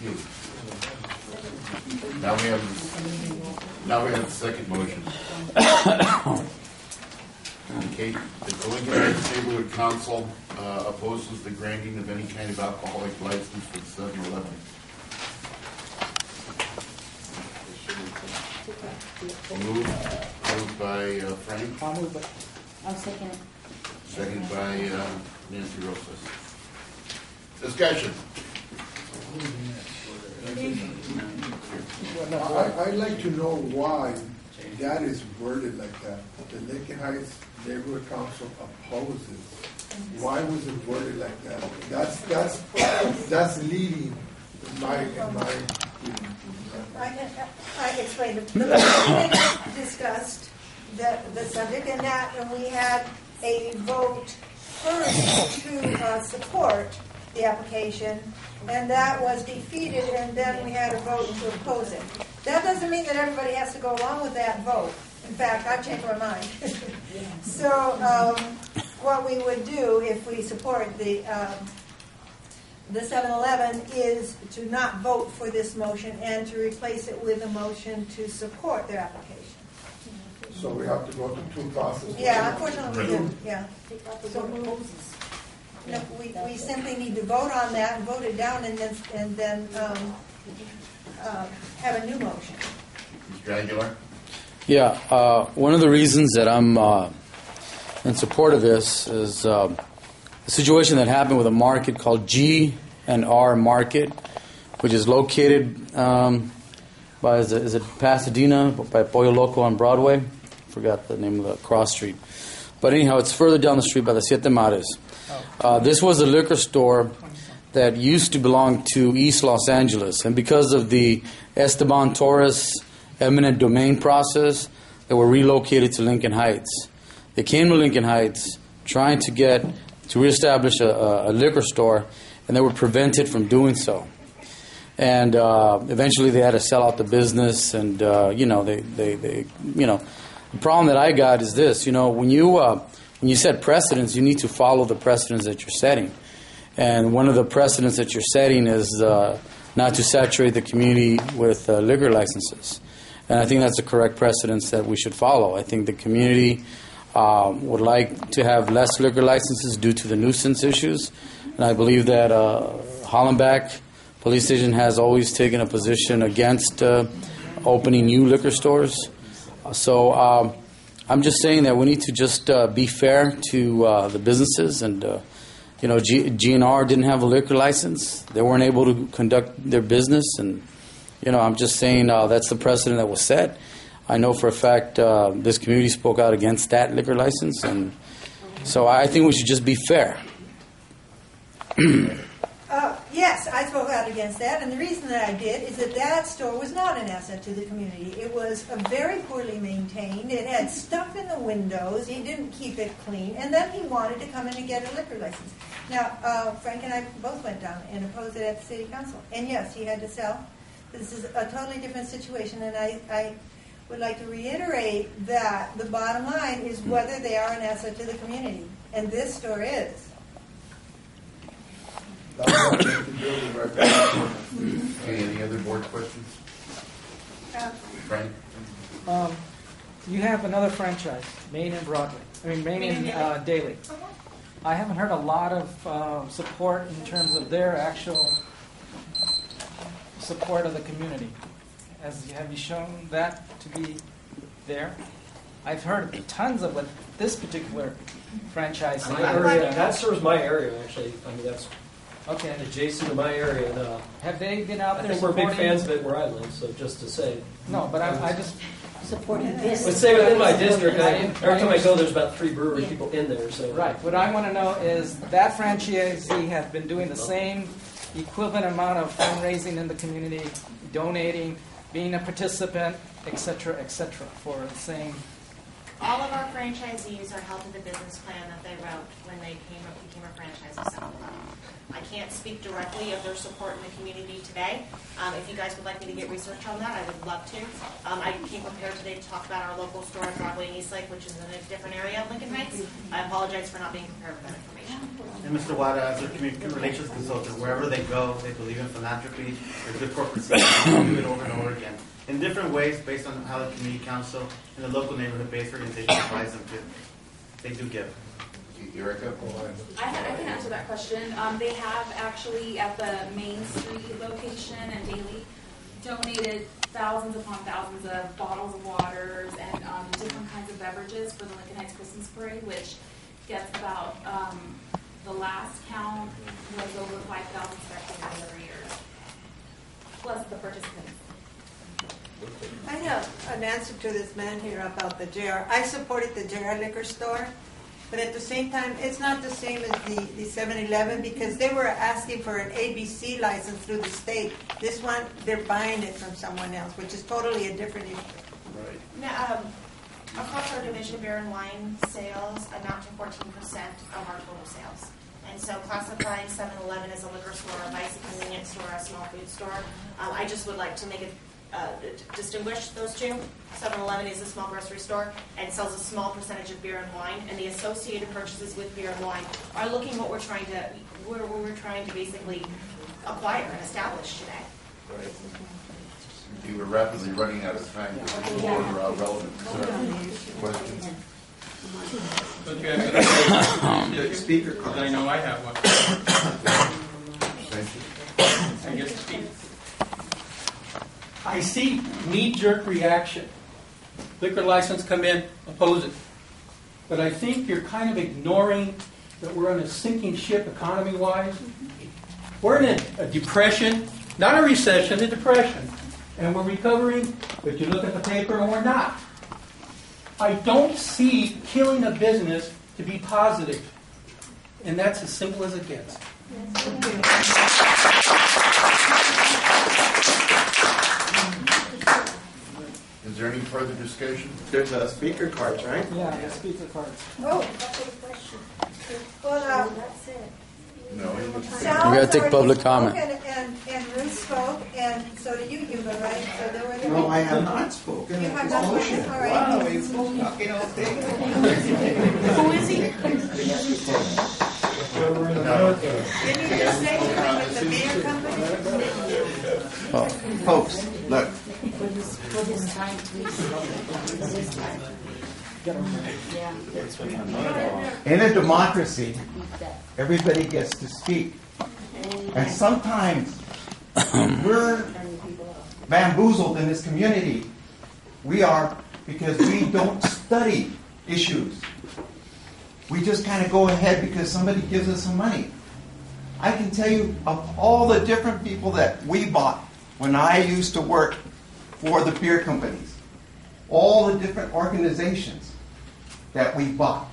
Yes. Now we have the second motion. Kate, the Lincoln Heights Neighborhood Council opposes the granting of any kind of alcoholic license for 7-11. Moved by Frank. I'll move it. I'll second it. Second by Nancy Rosas. Discussion. Well, I'd like to know why that is worded like that. The Lincoln Heights Neighborhood Council opposes. Why was it worded like that? That's leading my. I can explain. We discussed the subject and that, and we had a vote first to support the application, and that was defeated, and then we had a vote to oppose it. That doesn't mean that everybody has to go along with that vote. In fact, I changed my mind. So what we would do if we support the 7-11 is to not vote for this motion and to replace it with a motion to support their application. So we have to go through two processes. Yeah, unfortunately we do. Yeah. So no, we simply need to vote on that and vote it down, and then have a new motion. Mr. Aguilar? Yeah. One of the reasons that I'm in support of this is the situation that happened with a market called G&R Market, which is located by is it Pasadena by Pollo Loco on Broadway. Forgot the name of the cross street, but anyhow, it's further down the street by the Siete Mares. This was a liquor store that used to belong to East Los Angeles, and because of the Esteban Torres eminent domain process, they were relocated to Lincoln Heights. They came to Lincoln Heights trying to reestablish a liquor store, and they were prevented from doing so. And eventually, they had to sell out the business, and the problem that I got is this: when you set precedents, you need to follow the precedents that you're setting. And one of the precedents that you're setting is not to saturate the community with liquor licenses. And I think that's the correct precedence that we should follow. I think the community would like to have less liquor licenses due to the nuisance issues. And I believe that Hollenbeck Police Station has always taken a position against opening new liquor stores. So I'm just saying that we need to just be fair to the businesses. And, G&R didn't have a liquor license. They weren't able to conduct their business. And, I'm just saying that's the precedent that was set. I know for a fact this community spoke out against that liquor license. And so I think we should just be fair. Yes, I spoke out against that, and the reason that I did is that store was not an asset to the community. It was very poorly maintained. It had stuff in the windows. He didn't keep it clean, and then he wanted to come in and get a liquor license. Now, Frank and I both went down and opposed it at the city council, and yes, he had to sell. This is a totally different situation, and I would like to reiterate that the bottom line is whether they are an asset to the community, and this store is. Okay, any other board questions? Frank? You have another franchise, Main and Broadway. Main and Daly. I haven't heard a lot of support in terms of their actual support of the community. Have you shown that to be there? I've heard tons of this particular franchise. That serves my area, actually. That's okay, adjacent to my area. Now, have they been out there? I think we're big fans of it where I live. So just to say, no, but I just supporting this. Let's say within my district, every time I go, there's about 3 brewery people in there. So right. What I want to know is that franchisee has been doing the same equivalent amount of fundraising in the community, donating, being a participant, etc., etc., for the same All of our franchisees are held to the business plan that they wrote when they became a franchise of 7-11. I can't speak directly of their support in the community today. If you guys would like me to get research on that, I would love to. I came prepared today to talk about our local store at Broadway and Eastlake, which is in a different area of Lincoln Heights. I apologize for not being prepared with that information. And Mr. Wada, as their community relations consultant, wherever they go, they believe in philanthropy, they're good corporate citizens, do it over and over again, in different ways based on how the community council and the local neighborhood-based organization advise them to. They do give. Erica? I can answer that question. They have actually at the Main Street location and Daily donated thousands upon thousands of bottles of waters and different kinds of beverages for the Lincoln Heights Christmas Parade, which gets about, the last count was over 5,000 spectators every year, plus the participants. I have an answer to this man here about the JR. I supported the JR liquor store, but at the same time, it's not the same as the 7-Eleven because they were asking for an ABC license through the state. This one, they're buying it from someone else, which is totally a different issue. Right. Now, across our division, beer and wine sales amount to 14% of our total sales. And so classifying 7-Eleven as a liquor store, a nice convenience store, a small food store, I just would like to make it distinguish those two. 7-Eleven is a small grocery store and sells a small percentage of beer and wine, and the associated purchases with beer and wine are looking what we're trying to basically acquire and establish today. Right. We were rapidly running out of time for relevant questions. Don't you have a speaker? Because I know I have one. Thank you. I get to speak. I see knee-jerk reaction. Liquor license come in, oppose it. But I think you're kind of ignoring that we're on a sinking ship economy-wise. We're in a depression, not a recession, a depression. And we're recovering, but you look at the paper and we're not. I don't see killing a business to be positive. And that's as simple as it gets. Is there any further discussion? There's speaker cards, right? Yeah, speaker cards. Oh, that's a question. Well, that's it. No. We're going to take public comment. And Ruth spoke, and so do you, Hugo, right? So there were no, I have not spoken. You have not spoken. All right. Wow, he's fucking all day. Who is he? Didn't you just say you went with the beer company? Oh, folks, look. Put his time, please. In a democracy, everybody gets to speak. And sometimes we're bamboozled in this community. We are because we don't study issues. We just kind of go ahead because somebody gives us some money. I can tell you of all the different people that we bought when I used to work for the beer companies, all the different organizations that we bought.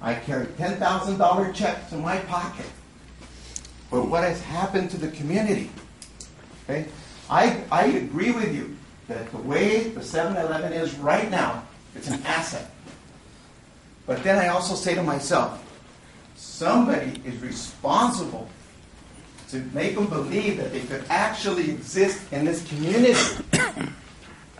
I carried $10,000 checks in my pocket. But what has happened to the community? Okay, I agree with you that the way the 7-Eleven is right now, it's an asset. But then I also say to myself, somebody is responsible to make them believe that they could actually exist in this community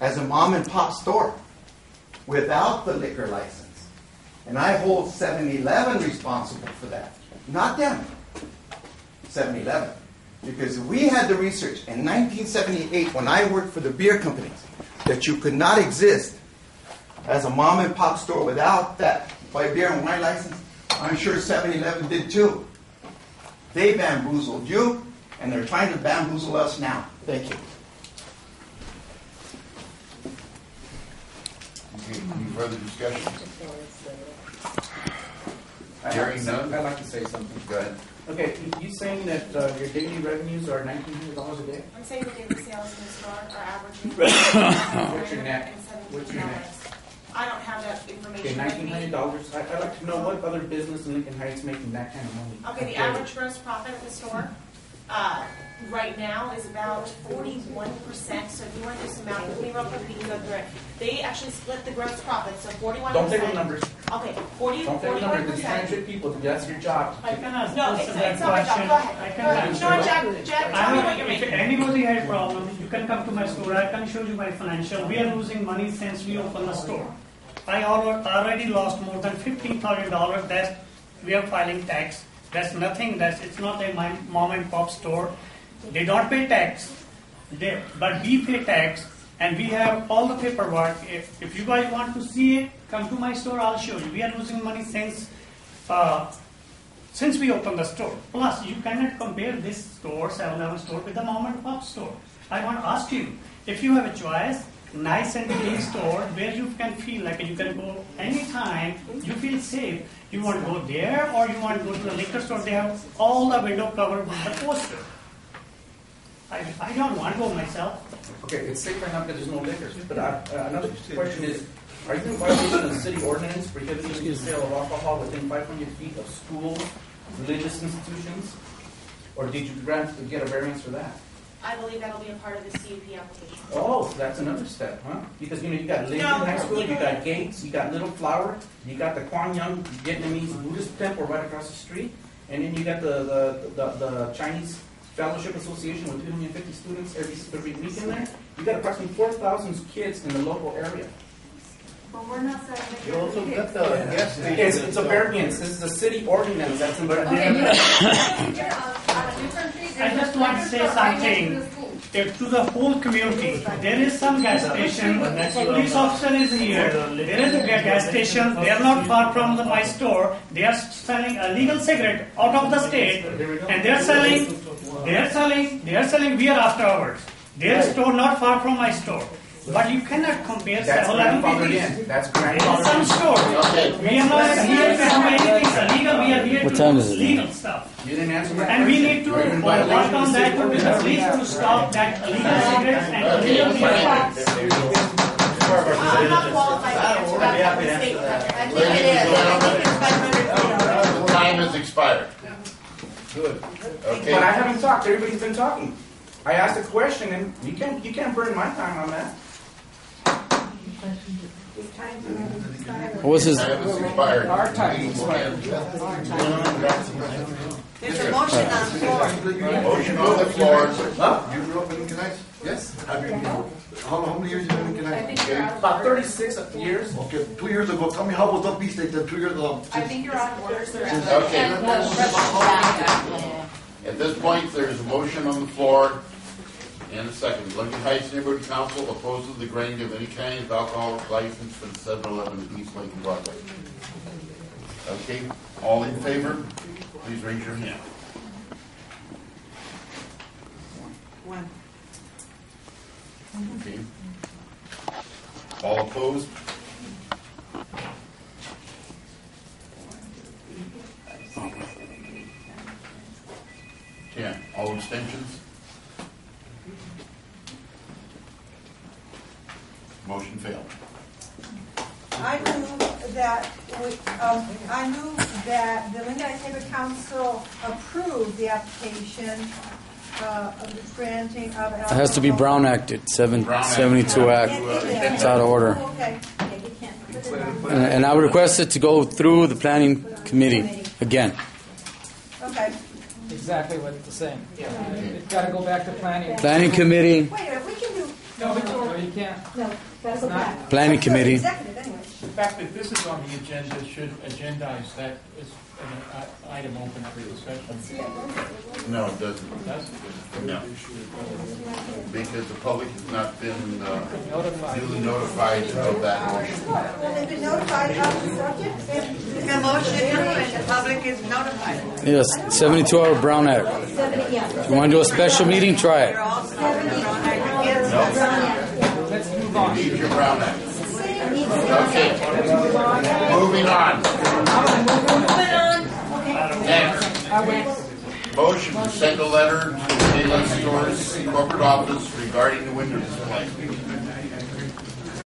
as a mom and pop store without the liquor license. And I hold 7-Eleven responsible for that, not them. 7-Eleven, because we had the research in 1978 when I worked for the beer companies that you could not exist as a mom and pop store without that by beer and wine license. I'm sure 7-Eleven did too. They bamboozled you, and they're trying to bamboozle us now. Thank you. Okay, any further discussion? Hearing none. I'd like to say something. Go ahead. Okay, you saying that your daily revenues are $1,900 a day? I'm saying the daily sales in the store are averaging. What's your net? What's your net? I don't have that information. Okay, $1,900. I'd like to know what other business in Lincoln Heights making that kind of money. Okay, the average gross profit at the store right now is about 41%. So if you want to do some math with me real quick, we can go through it. They actually split the gross profit, so 41%. Don't take the numbers. Okay, 41%. Because you hundred people to guess your job. I cannot. No, it's not my job. Go ahead. I cannot. No, Jack, tell me what you're making. If anybody had a problem, you can come to my store. I can show you my financial. We are losing money since we opened the store. I already lost more than $15,000. That's we are filing tax. That's nothing. It's not a mom and pop store. They don't pay tax, but we pay tax, and we have all the paperwork. If you guys want to see it, come to my store. I'll show you. We are losing money since we opened the store. Plus, you cannot compare this store, 7-11 store, with the mom and pop store. I want to ask you, if you have a choice, nice and clean store where you can feel like you can go anytime, you feel safe. You want to go there, or you want to go to the liquor store? They have all the window covered with the poster. I don't want to go myself. Okay, it's safe right now because there's no liquor. But another question is, are you in violation of city ordinance prohibiting the sale of alcohol within 500 feet of schools, religious institutions, or did you grant to get a variance for that? I believe that'll be a part of the CUP application. Oh, so that's another step, huh? Because you got Lincoln High School, you got Gates, you got Little Flower, you got the Quang Yung Vietnamese Buddhist temple right across the street, and then you got the Chinese Fellowship Association with 250 students every weekend there. You got approximately 4,000 kids in the local area. But we're not you also got the yes. It's a variance. This is a city ordinance. That's in I just want to say something to the whole community. There is some gas station. The police officer is here. There is a gas station. They are not far from my store. They are selling illegal cigarette out of the state, and they are selling beer after hours. Their store not far from my store. But you cannot compare. That's grandfather in. That's grandfather. Some store. We are not here to do anything illegal. We are here to do legal stuff. You didn't answer my question. And we need to work on that with the police to stop that illegal cigarettes and illegal beer. I'm not qualified to answer that from the state. I think it is. I think it's 500. Time has expired. Good. Okay. But I haven't talked. Everybody's been talking. I asked a question, and you can't burn my time on that. What was his? Our time expired. There's a motion on the floor. Motion on the floor. Huh? You grew up in Lincoln Heights? Yes. I mean, how many years have you been in Lincoln Heights? About 36 years. Okay, 2 years ago. Tell me how was that beach that 2 years ago? I think you're on order, sir. Okay. At this point, there's a motion on the floor and a second. Lincoln Heights Neighborhood Council opposes the granting of any kind of alcohol license for the 7-11 at Eastlake and Broadway. Okay, all in favor, please raise your hand. One. Okay. All opposed? Yeah. All abstentions? Motion failed. I move that the Lincoln Heights Neighborhood Council approve the application of the granting of. It has to be Brown Act. 772 Act. It's out of order. Okay. And I would request it to go through the planning committee again. Okay. Exactly what it's saying. Yeah. It's got to go back to planning. Planning committee. Wait a minute, we can do. No, you can't. No, that's not. Planning committee. The fact that this is on the agenda should agendize that as an item open for discussion. No, it doesn't. It doesn't. No. Because the public has not been duly notified of that motion. Well, they've been notified of the subject. The motion is the public is notified. Yes, 72-hour Brown Act. If you want to do a special meeting, try it. No. Let's move on. You need your Brown Act. Okay. Moving on. Next. Motion to send a letter to the Daylight Stores corporate office regarding the window display.